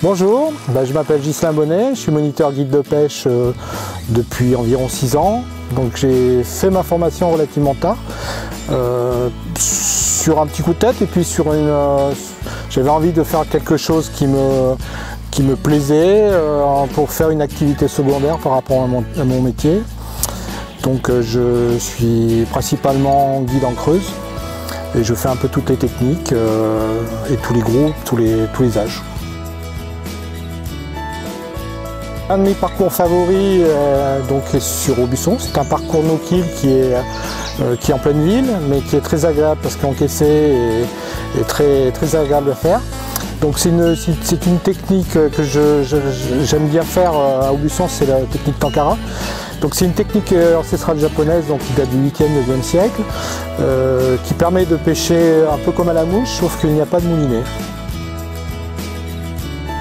Bonjour, je m'appelle Ghislain Bonnet, je suis moniteur guide de pêche depuis environ 6 ans. Donc j'ai fait ma formation relativement tard, sur un petit coup de tête, et puis sur une, j'avais envie de faire quelque chose qui me plaisait pour faire une activité secondaire par rapport à mon métier. Donc je suis principalement guide en Creuse et je fais un peu toutes les techniques et tous les groupes, tous les âges. Un de mes parcours favoris donc, est sur Aubusson. C'est un parcours no-kill qui est en pleine ville, mais qui est très agréable parce qu'encaissé est très, très agréable à faire. Donc c'est une technique que j'aime bien faire à Aubusson, c'est la technique Tankara. Donc c'est une technique ancestrale japonaise donc, qui date du 8e, 9e siècle, qui permet de pêcher un peu comme à la mouche, sauf qu'il n'y a pas de moulinet.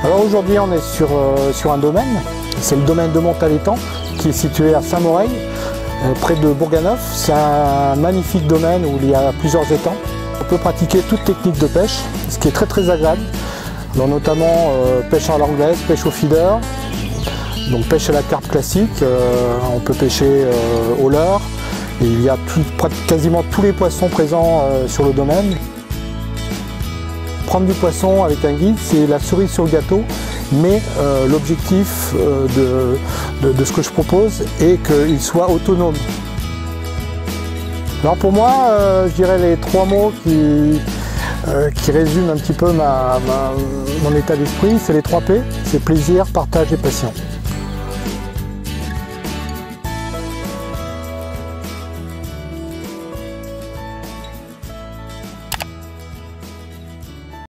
Alors aujourd'hui on est sur un domaine, c'est le domaine de Montalétang qui est situé à Saint-Morel, près de Bourganeuf. C'est un magnifique domaine où il y a plusieurs étangs. On peut pratiquer toute technique de pêche, ce qui est très très agréable, donc, notamment pêche à l'anglaise, pêche au feeder, donc pêche à la carpe classique, on peut pêcher au leurre, et il y a quasiment tous les poissons présents sur le domaine. Prendre du poisson avec un guide, c'est la cerise sur le gâteau, mais l'objectif de ce que je propose est qu'il soit autonome. Alors pour moi, je dirais les trois mots qui résument un petit peu mon état d'esprit, c'est les 3 P, c'est plaisir, partage et passion.